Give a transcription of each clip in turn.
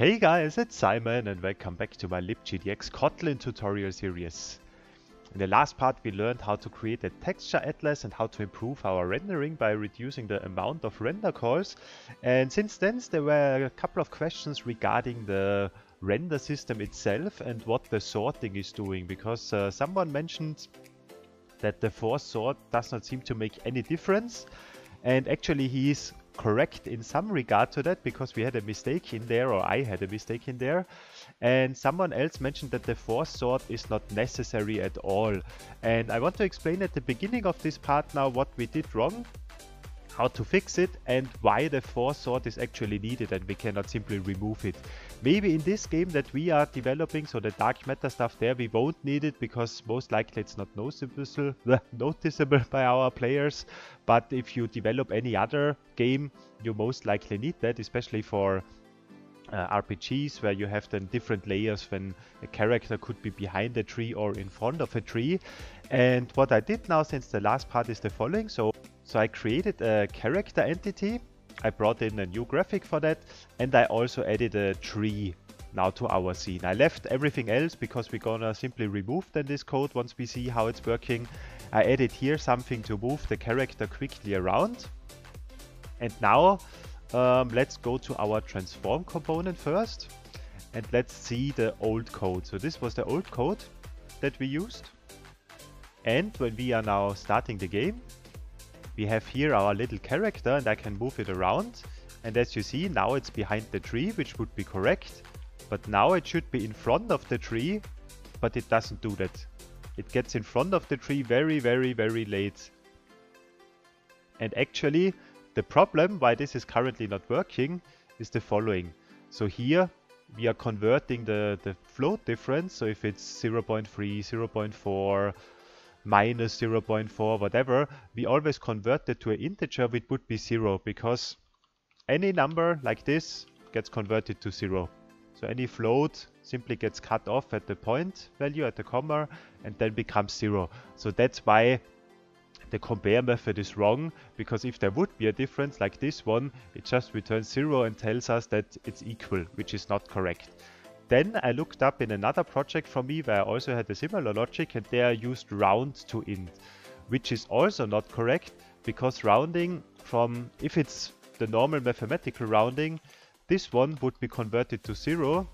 Hey guys, it's Simon and welcome back to my LibGDX Kotlin tutorial series. In the last part we learned how to create a texture atlas and how to improve our rendering by reducing the amount of render calls, and since then there were a couple of questions regarding the render system itself and what the sorting is doing, because someone mentioned that the force sort does not seem to make any difference, and actually he is correct in some regard to that, because we had a mistake in there, or I had a mistake in there, and someone else mentioned that the force sort is not necessary at all. And I want to explain at the beginning of this part now what we did wrong, how to fix it, and why the force sort is actually needed and we cannot simply remove it. Maybe in this game that we are developing, so the DarkMatter stuff there, we won't need it because most likely it's not noticeable by our players, but if you develop any other game you most likely need that, especially for RPGs where you have then different layers when a character could be behind a tree or in front of a tree. And what I did now since the last part is the following. So I created a character entity, I brought in a new graphic for that, and I also added a tree now to our scene. I left everything else because we're gonna simply remove then this code once we see how it's working. I added here something to move the character quickly around. And now let's go to our transform component first and let's see the old code. So this was the old code that we used, and when we are now starting the game, we have here our little character and I can move it around, and as you see now it's behind the tree, which would be correct, but now it should be in front of the tree, but it doesn't do that. It gets in front of the tree very, very, very late. And actually the problem why this is currently not working is the following. So here we are converting the float difference, so if it's 0.3, 0.4, minus 0.4, whatever, we always convert that to an integer which would be 0, because any number like this gets converted to 0. So any float simply gets cut off at the point value, at the comma, and then becomes 0. So that's why the compare method is wrong, because if there would be a difference like this one, it just returns 0 and tells us that it's equal, which is not correct. Then I looked up in another project from me where I also had a similar logic, and there I used round to int, which is also not correct, because rounding from, if it's the normal mathematical rounding, this one would be converted to 0,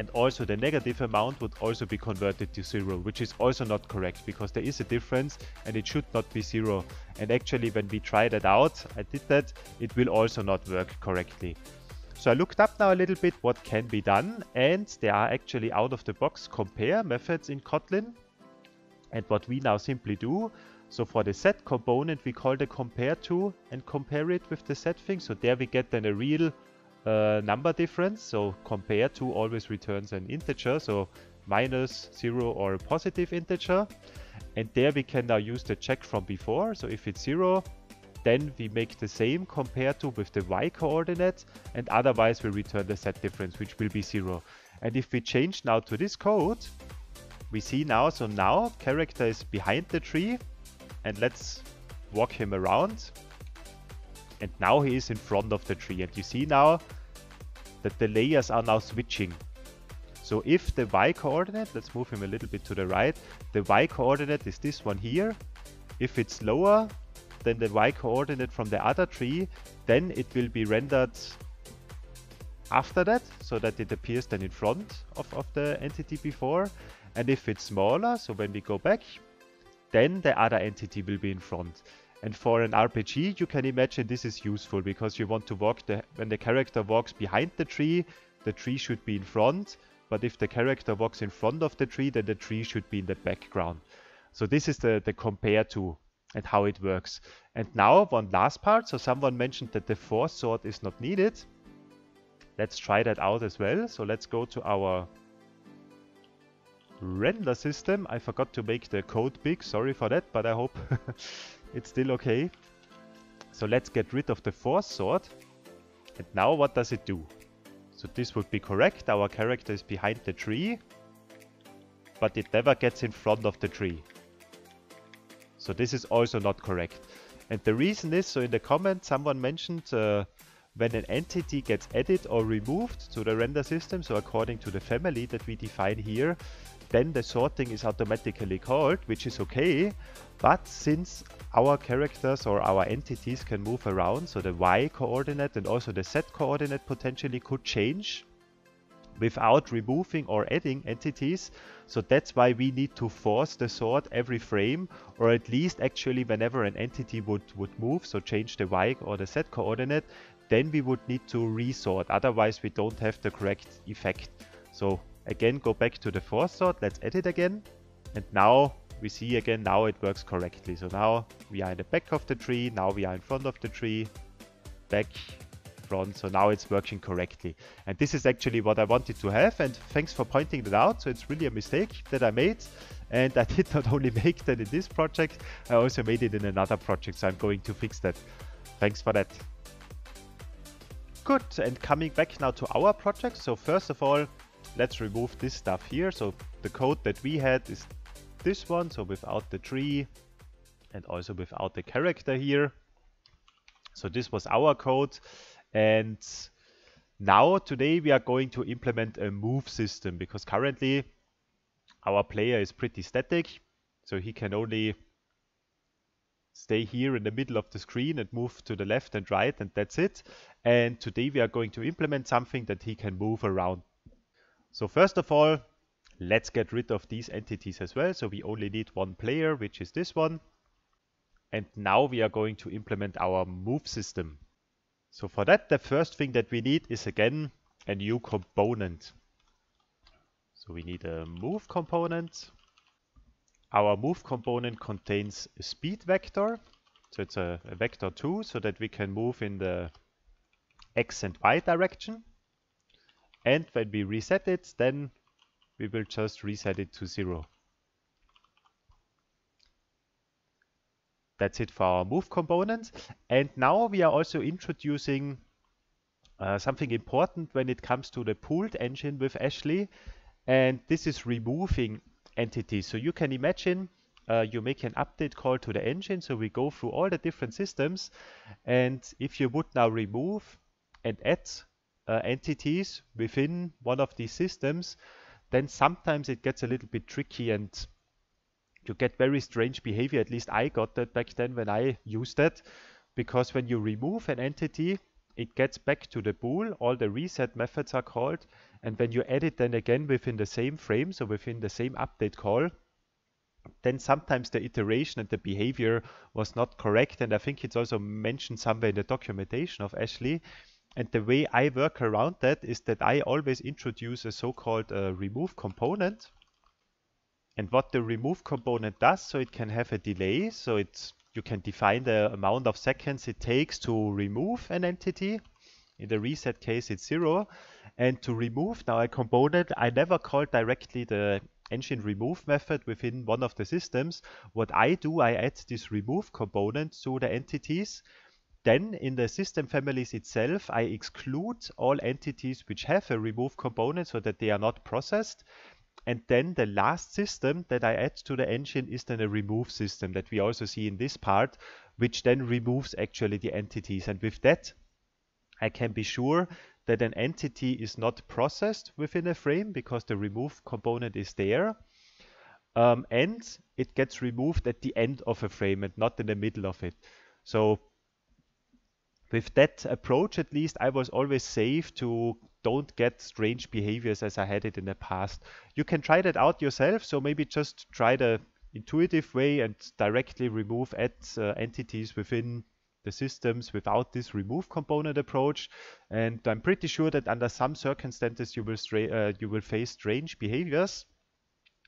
and also the negative amount would also be converted to 0, which is also not correct, because there is a difference and it should not be 0. And actually when we tried that out, I did that, it will also not work correctly. So I looked up now a little bit what can be done, and there are actually out-of-the-box compare methods in Kotlin, and what we now simply do, so for the set component we call the compare to and compare it with the set thing, so there we get then a real number difference, so compare to always returns an integer, so minus 0 or a positive integer, and there we can now use the check from before, so if it's 0, then we make the same compare to with the y coordinate, and otherwise we return the set difference, which will be 0. And if we change now to this code, we see now, so now character is behind the tree, and let's walk him around, and now he is in front of the tree, and you see now that the layers are now switching. So if the y coordinate, let's move him a little bit to the right, the y coordinate is this one here, if it's lower then the y coordinate from the other tree, then it will be rendered after that, so that it appears then in front of the entity before, and if it's smaller, so when we go back, then the other entity will be in front. And for an RPG you can imagine this is useful, because you want to walk, when the character walks behind the tree should be in front, but if the character walks in front of the tree, then the tree should be in the background. So this is the compare to and how it works. And now one last part, so someone mentioned that the force sort is not needed. Let's try that out as well. So let's go to our render system. I forgot to make the code big, sorry for that, but I hope it's still okay. So let's get rid of the force sort, and now what does it do? So this would be correct, our character is behind the tree, but it never gets in front of the tree. So this is also not correct. And the reason is, so in the comment someone mentioned When an entity gets added or removed to the render system, so according to the family that we define here, then the sorting is automatically called, which is okay. But since our characters or our entities can move around, so the Y coordinate and also the Z coordinate potentially could change without removing or adding entities. So that's why we need to force the sort every frame, or at least actually whenever an entity would move, so change the Y or the Z coordinate, then we would need to resort, otherwise we don't have the correct effect. So again, go back to the force sort, let's add it again. And now we see again, now it works correctly. So now we are in the back of the tree, now we are in front of the tree, back, front. So now it's working correctly. And this is actually what I wanted to have, and thanks for pointing that out. So it's really a mistake that I made. And I did not only make that in this project, I also made it in another project. So I'm going to fix that. Thanks for that. Good, and coming back now to our project. So first of all, let's remove this stuff here. So the code that we had is this one, so without the tree and also without the character here. So this was our code, and now today we are going to implement a move system, because currently our player is pretty static, so he can only stay here in the middle of the screen and move to the left and right, and that's it. And today we are going to implement something that he can move around. So first of all, let's get rid of these entities as well. So we only need one player, which is this one. And now we are going to implement our move system. So for that, the first thing that we need is again a new component. So we need a move component. Our move component contains a speed vector. So it's a vector 2, so that we can move in the X and Y direction. And when we reset it, then we will just reset it to 0. That's it for our move component. And now we are also introducing something important when it comes to the pooled engine with Ashley. And this is removing entities. So you can imagine you make an update call to the engine. So we go through all the different systems. And if you would now remove and add entities within one of these systems, then sometimes it gets a little bit tricky and you get very strange behavior. At least I got that back then when I used that, because when you remove an entity, it gets back to the bool, all the reset methods are called, and when you add it then again within the same frame, so within the same update call, then sometimes the iteration and the behavior was not correct. And I think it's also mentioned somewhere in the documentation of Ashley. And the way I work around that is that I always introduce a so-called remove component. And what the remove component does, so it can have a delay, so you can define the amount of seconds it takes to remove an entity. In the reset case, it's 0. And to remove now a component, I never call directly the engine remove method within one of the systems. What I do, I add this remove component to the entities. Then in the system families itself, I exclude all entities which have a remove component so that they are not processed. And then the last system that I add to the engine is then a remove system that we also see in this part, which then removes actually the entities. And with that, I can be sure that an entity is not processed within a frame because the remove component is there. And it gets removed at the end of a frame and not in the middle of it. So with that approach, at least, I was always safe to don't get strange behaviors as I had it in the past. You can try that out yourself, so maybe just try the intuitive way and directly remove entities within the systems without this remove component approach. And I'm pretty sure that under some circumstances you will face strange behaviors.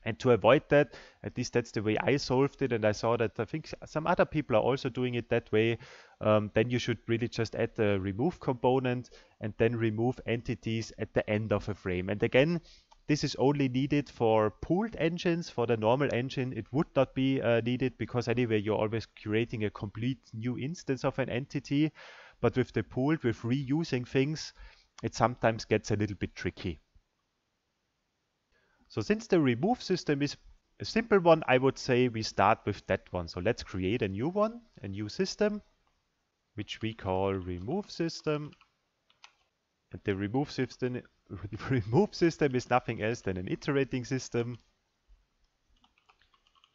And to avoid that, at least that's the way I solved it, and I saw that I think some other people are also doing it that way, then you should really just add the remove component and then remove entities at the end of a frame. And again, this is only needed for pooled engines. For the normal engine, it would not be needed, because anyway, you're always creating a complete new instance of an entity. But with the pooled, with reusing things, it sometimes gets a little bit tricky. So since the remove system is a simple one, I would say we start with that one. So let's create a new system, which we call remove system. And the remove system is nothing else than an iterating system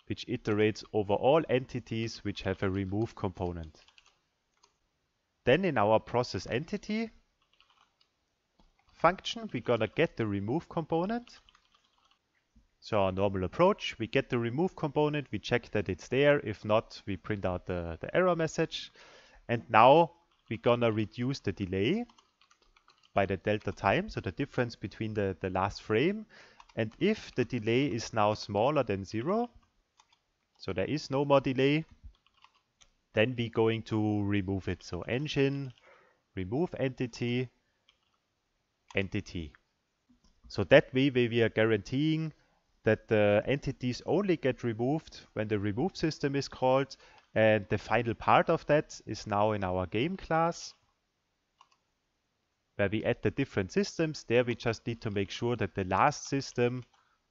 which iterates over all entities which have a remove component. Then in our process entity function, we're gonna get the remove component. So our normal approach, we get the remove component, we check that it's there. If not, we print out the error message. And now we're gonna reduce the delay by the delta time, so the difference between the last frame. And if the delay is now smaller than 0, so there is no more delay, then we're going to remove it. So engine, remove entity, entity. So that way we are guaranteeing that the entities only get removed when the remove system is called, and the final part of that is now in our game class, where we add the different systems. There we just need to make sure that the last system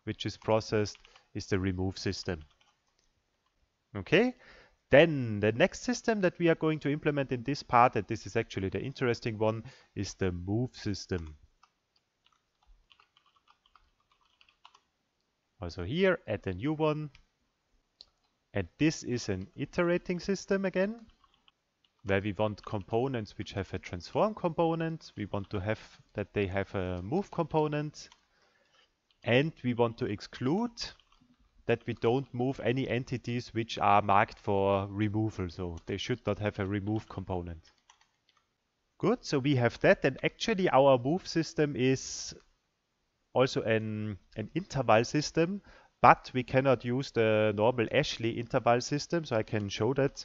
which is processed is the remove system. Okay, then the next system that we are going to implement in this part, and this is actually the interesting one, is the move system. Also here, add a new one. And this is an iterating system again, where we want components which have a transform component, we want to have that they have a move component, and we want to exclude that we don't move any entities which are marked for removal, so they should not have a remove component. Good, so we have that, and actually our move system is also an interval system, but we cannot use the normal Ashley interval system, so I can show that.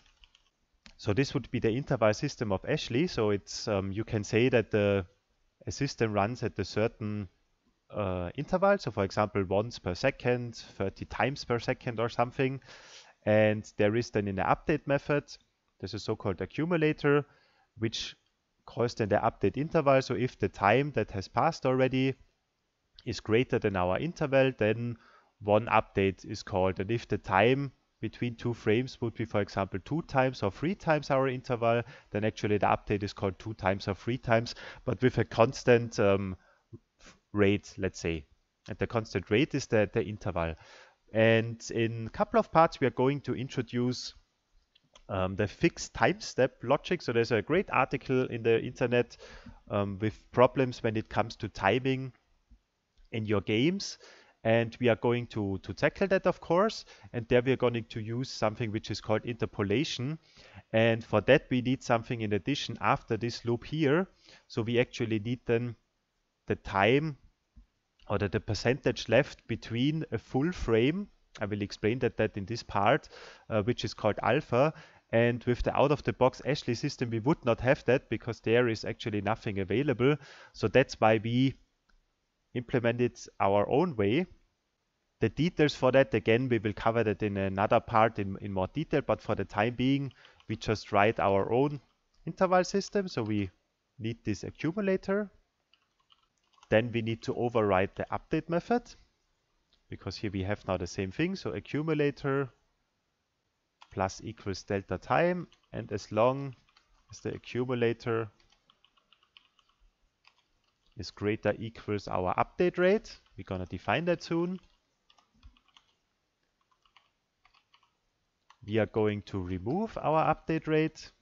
So this would be the interval system of Ashley. So it's you can say that a system runs at a certain interval. So for example, once per second, 30 times per second or something. And there is then in the update method, there's a so-called accumulator, which calls then the update interval. So if the time that has passed already is greater than our interval, then one update is called. And if the time between two frames would be, for example, 2 times or 3 times our interval, then actually the update is called 2 times or 3 times, but with a constant rate, let's say. And the constant rate is the interval. And in a couple of parts, we are going to introduce the fixed time step logic. So there's a great article in the internet with problems when it comes to timing in your games. And we are going to tackle that, of course, and there we are going to use something which is called interpolation. And for that, we need something in addition after this loop here. So we actually need then the time, or the percentage left between a full frame. I will explain that in this part, which is called alpha. And with the out-of-the-box Ashley system, we would not have that, because there is actually nothing available. So that's why we implement it our own way. The details for that, again, we will cover that in another part in more detail, but for the time being, we just write our own interval system. So we need this accumulator. Then we need to override the update method, because here we have now the same thing. So accumulator plus equals delta time, and as long as the accumulator is greater equals our update rate. We're gonna define that soon. We are going to remove our update rate,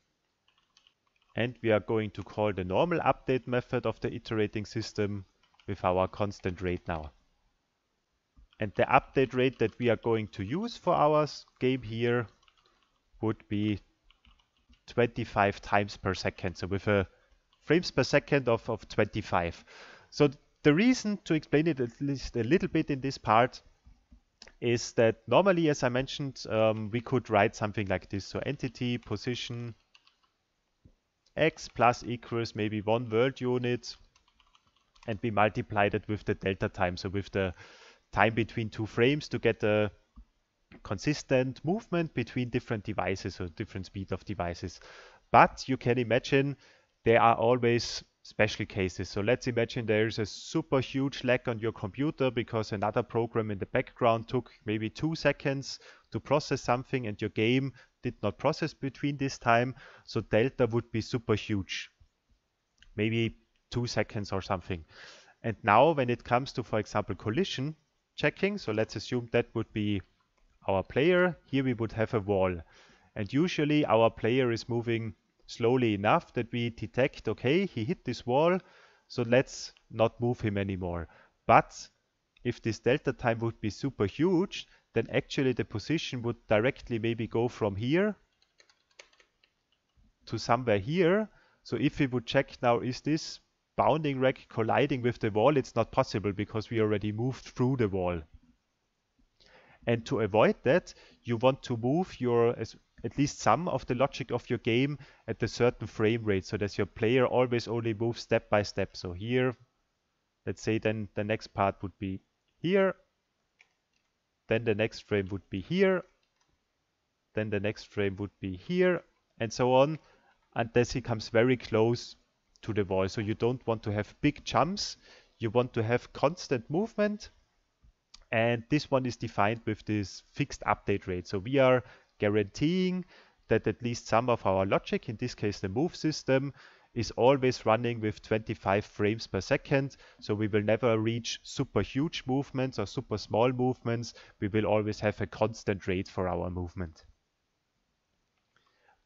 and we are going to call the normal update method of the iterating system with our constant rate now. And the update rate that we are going to use for our game here would be 25 times per second, so with a frames per second of 25. So the reason to explain it at least a little bit in this part is that normally, as I mentioned, we could write something like this. So entity position x plus equals maybe 1 world unit, and we multiply that with the delta time, so with the time between two frames, to get a consistent movement between different devices, or different speed of devices. But you can imagine there are always special cases. So let's imagine there is a super huge lag on your computer because another program in the background took maybe 2 seconds to process something, and your game did not process between this time. So delta would be super huge, maybe 2 seconds or something. And now when it comes to, for example, collision checking, so let's assume that would be our player. Here we would have a wall. And usually our player is moving slowly enough that we detect, okay, he hit this wall, so let's not move him anymore. But if this delta time would be super huge, then actually the position would directly maybe go from here to somewhere here. So if we would check now, is this bounding rack colliding with the wall? It's not possible because we already moved through the wall. And to avoid that, you want to move your, at least some of the logic of your game at a certain frame rate, so that your player always only moves step by step. So here, let's say then the next part would be here, then the next frame would be here, then the next frame would be here, and so on, unless he comes very close to the wall. So you don't want to have big jumps, you want to have constant movement, and this one is defined with this fixed update rate. So we are guaranteeing that at least some of our logic, in this case the move system, is always running with 25 frames per second. So we will never reach super huge movements or super small movements. We will always have a constant rate for our movement.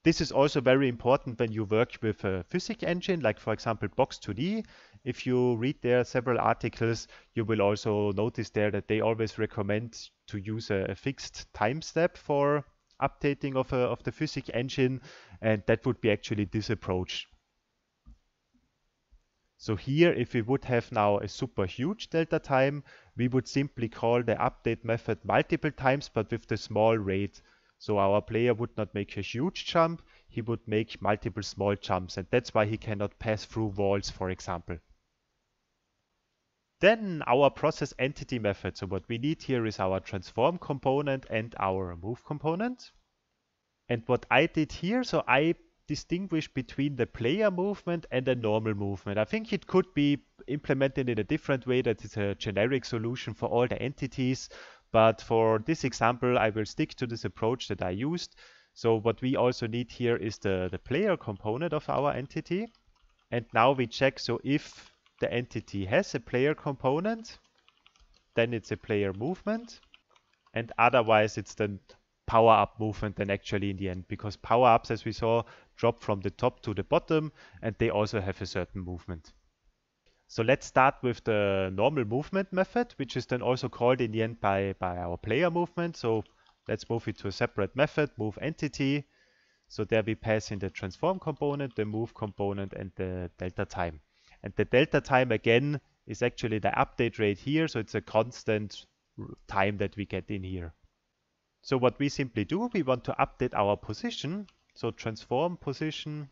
This is also very important when you work with a physics engine, like for example Box2D. If you read there several articles, you will also notice there that they always recommend to use a fixed time step for updating of the physics engine, and that would be actually this approach. So here, if we would have now a super huge delta time, we would simply call the update method multiple times, but with the small rate. So our player would not make a huge jump, he would make multiple small jumps, and that's why he cannot pass through walls, for example. Then our process entity method. So what we need here is our transform component and our move component. And what I did here, so I distinguished between the player movement and the normal movement. I think it could be implemented in a different way, that it's a generic solution for all the entities. But for this example, I will stick to this approach that I used. So what we also need here is the player component of our entity. And now we check, so if the entity has a player component, then it's a player movement. And otherwise, it's the power-up movement then actually in the end, because power-ups, as we saw, drop from the top to the bottom, and they also have a certain movement. So let's start with the normal movement method, which is then also called in the end by our player movement. So let's move it to a separate method, move entity. So there we pass in the transform component, the move component, and the delta time. And the delta time again is actually the update rate here. So it's a constant time that we get in here. So what we simply do, we want to update our position. So transform position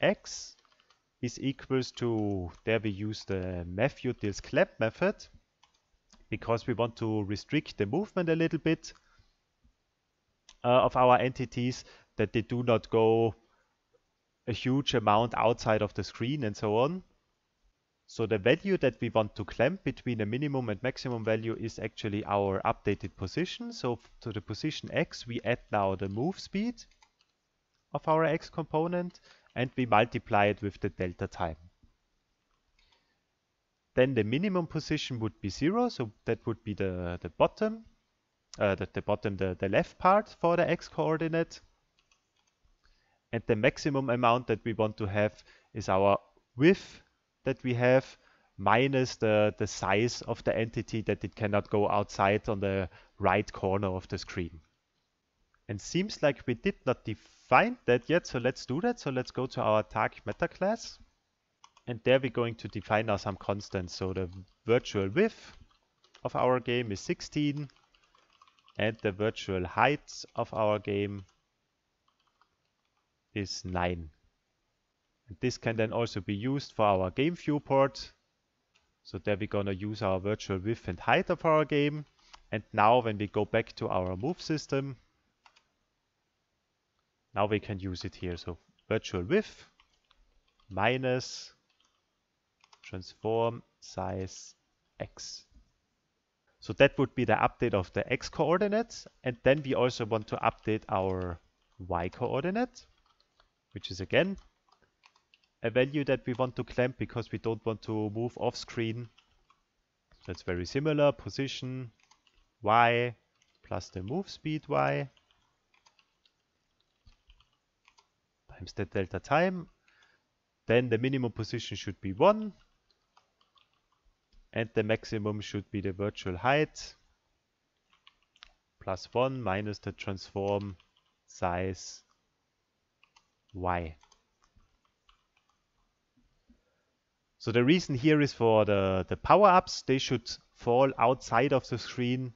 x is equals to, there we use the math_utils_clap method because we want to restrict the movement a little bit of our entities, that they do not go a huge amount outside of the screen and so on. So the value that we want to clamp between a minimum and maximum value is actually our updated position. So to the position x we add now the move speed of our x component, and we multiply it with the delta time. Then the minimum position would be 0, so that would be the left part for the x-coordinate. And the maximum amount that we want to have is our width that we have minus the size of the entity, that it cannot go outside on the right corner of the screen. And seems like we did not define that yet, so let's do that. So let's go to our DarkMatter class, and there we're going to define now some constants. So the virtual width of our game is 16, and the virtual height of our game is 9. And this can then also be used for our game viewport. So there we're gonna use our virtual width and height of our game. And now when we go back to our move system, now we can use it here. So virtual width minus transform size x. So that would be the update of the x coordinates. And then we also want to update our y coordinate, which is again a value that we want to clamp because we don't want to move off screen. That's very similar. Position y plus the move speed y times the delta time. Then the minimum position should be 1. And the maximum should be the virtual height plus 1 minus the transform size y. So the reason here is for the power-ups. They should fall outside of the screen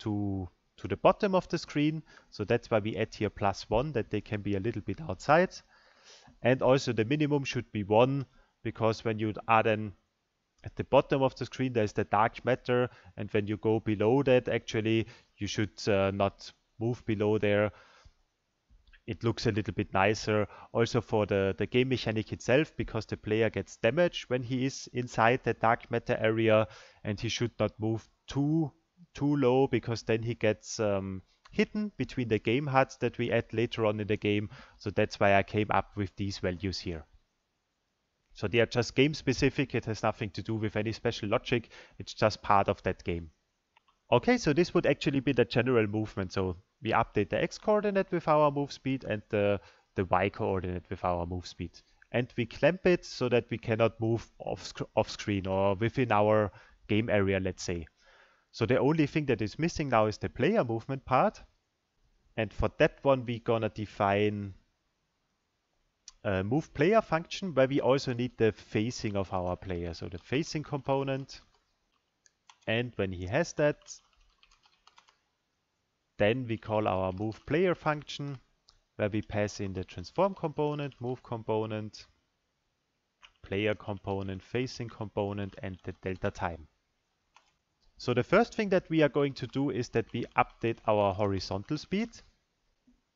to the bottom of the screen. So that's why we add here plus 1, that they can be a little bit outside. And also the minimum should be 1, because when you are then at the bottom of the screen, there's the dark matter. And when you go below that, actually, you should not move below there. It looks a little bit nicer. Also for the game mechanic itself, because the player gets damaged when he is inside the dark matter area, and he should not move too low, because then he gets hidden between the game HUDs that we add later on in the game. So that's why I came up with these values here. So they are just game specific. It has nothing to do with any special logic. It's just part of that game. Okay, so this would actually be the general movement. So we update the x coordinate with our move speed and the y coordinate with our move speed. And we clamp it so that we cannot move off screen or within our game area, let's say. So the only thing that is missing now is the player movement part. And for that one, we're gonna define a move player function where we also need the facing of our player. So the facing component. And when he has that, then we call our move player function, where we pass in the transform component, move component, player component, facing component, and the delta time. So the first thing that we are going to do is that we update our horizontal speed,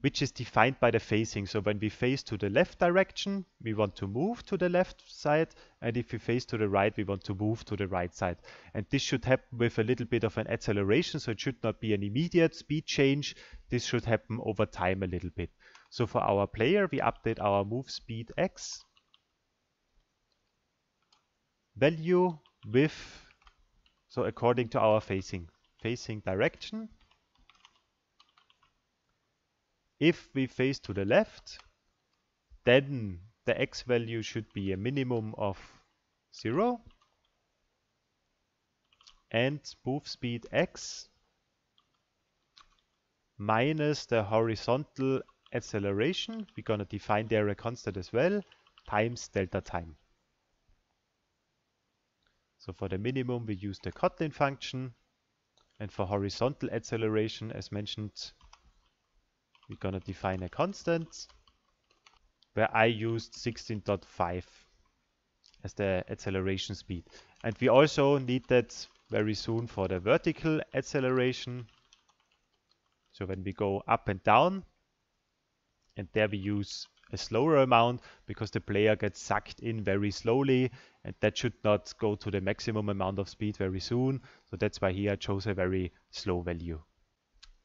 which is defined by the facing. So when we face to the left direction, we want to move to the left side, and if we face to the right, we want to move to the right side. And this should happen with a little bit of an acceleration, so it should not be an immediate speed change. This should happen over time a little bit. So for our player, we update our move speed x value with, so according to our facing direction. If we face to the left, then the x value should be a minimum of 0. And move speed x minus the horizontal acceleration, we're going to define there a constant as well, times delta time. So for the minimum, we use the Kotlin function. And for horizontal acceleration, as mentioned, we're going to define a constant where I used 16.5 as the acceleration speed. And we also need that very soon for the vertical acceleration. So when we go up and down, and there we use a slower amount because the player gets sucked in very slowly, and that should not go to the maximum amount of speed very soon. So that's why here I chose a very slow value.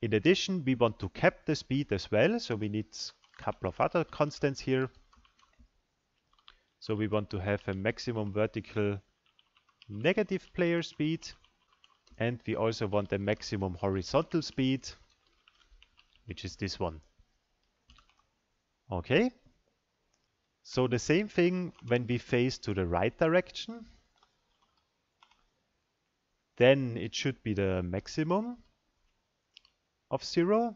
In addition, we want to cap the speed as well, so we need a couple of other constants here. So we want to have a maximum vertical negative player speed, and we also want a maximum horizontal speed, which is this one. Okay, so the same thing when we face to the right direction, then it should be the maximum of 0,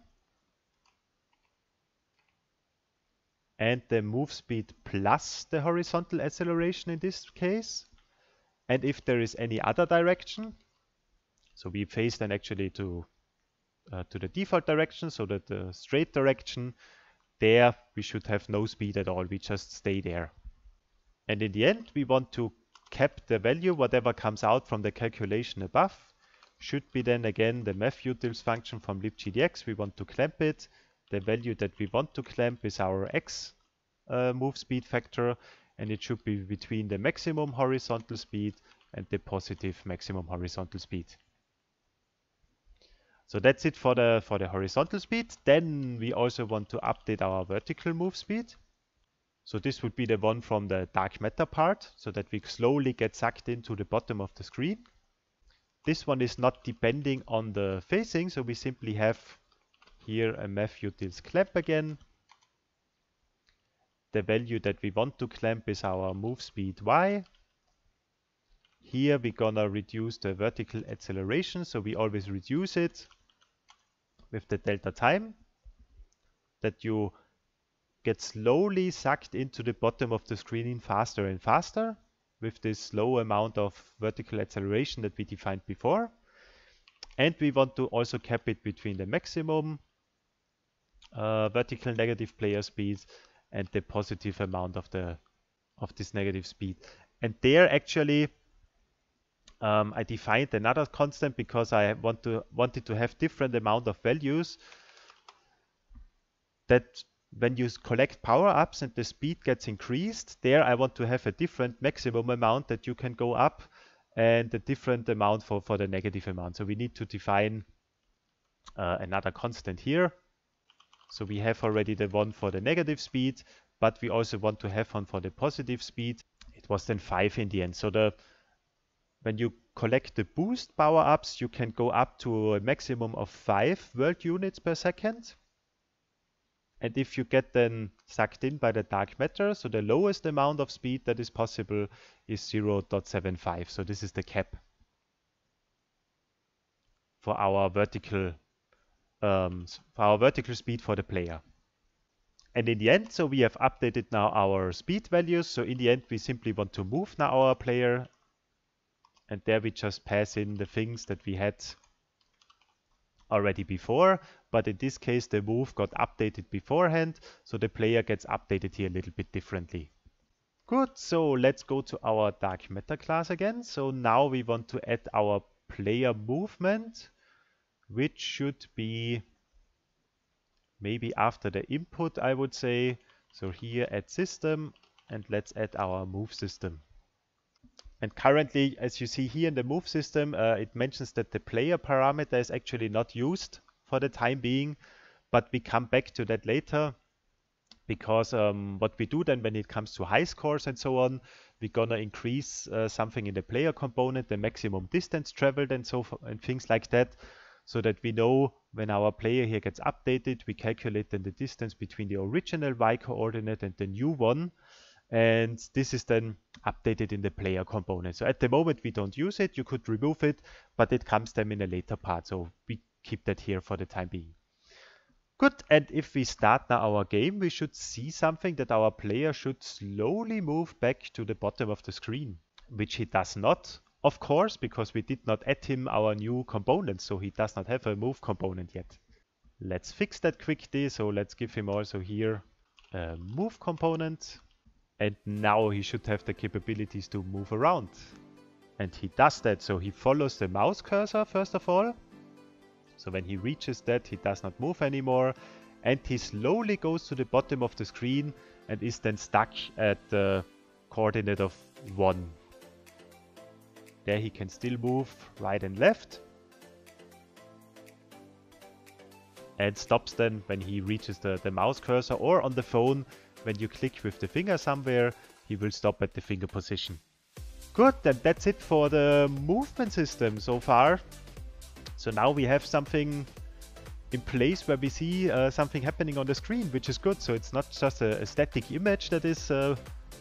and the move speed plus the horizontal acceleration in this case. And if there is any other direction, so we face then actually to the default direction, so that the straight direction, there we should have no speed at all, we just stay there. And in the end, we want to cap the value, whatever comes out from the calculation above, should be then again the mathutils function from libgdx. We want to clamp it. The value that we want to clamp is our x move speed factor, and it should be between the maximum horizontal speed and the positive maximum horizontal speed. So that's it for the horizontal speed. Then we also want to update our vertical move speed. So this would be the one from the dark matter part, so that we slowly get sucked into the bottom of the screen. This one is not depending on the facing, so we simply have here a math_utils clamp again. The value that we want to clamp is our move speed y. Here we're gonna reduce the vertical acceleration, so we always reduce it with the delta time, that you get slowly sucked into the bottom of the screen faster and faster with this low amount of vertical acceleration that we defined before. And we want to also cap it between the maximum vertical negative player speed and the positive amount of this negative speed. And there actually I defined another constant because I wanted to have different amount of values that when you collect power-ups and the speed gets increased, there I want to have a different maximum amount that you can go up and a different amount for the negative amount. So we need to define another constant here. So we have already the one for the negative speed, but we also want to have one for the positive speed. It was then 5 in the end. So when you collect the boost power-ups, you can go up to a maximum of 5 world units per second. And if you get then sucked in by the dark matter, so the lowest amount of speed that is possible is 0.75. So this is the cap for our vertical speed for the player. And in the end, so we have updated now our speed values. So in the end, we simply want to move now our player. And there we just pass in the things that we had already before, but in this case the move got updated beforehand, so the player gets updated here a little bit differently. Good, so let's go to our dark matter class again. So now we want to add our player movement, which should be maybe after the input, I would say. So here add system, and let's add our move system. And currently, as you see here in the move system, it mentions that the player parameter is actually not used for the time being, but we come back to that later, because what we do then when it comes to high scores and so on, we're gonna increase something in the player component, the maximum distance traveled and so forth and things like that, so that we know when our player here gets updated, we calculate then the distance between the original y coordinate and the new one. And this is then updated in the player component. So at the moment we don't use it, you could remove it, but it comes then in a later part. So we keep that here for the time being. Good, and if we start now our game, we should see something that our player should slowly move back to the bottom of the screen, which he does not, of course, because we did not add him our new component, so he does not have a move component yet. Let's fix that quickly, so let's give him also here a move component. And now he should have the capabilities to move around. And he does that, so he follows the mouse cursor first of all. So when he reaches that, he does not move anymore. And he slowly goes to the bottom of the screen and is then stuck at the coordinate of 1. There he can still move right and left. And stops then when he reaches the mouse cursor, or on the phone, when you click with the finger somewhere, he will stop at the finger position. Good, and that's it for the movement system so far. So now we have something in place where we see something happening on the screen, which is good. So it's not just a static image that is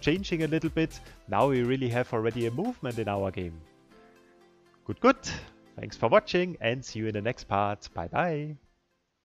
changing a little bit. Now we really have already a movement in our game. Good, good. Thanks for watching and see you in the next part. Bye bye.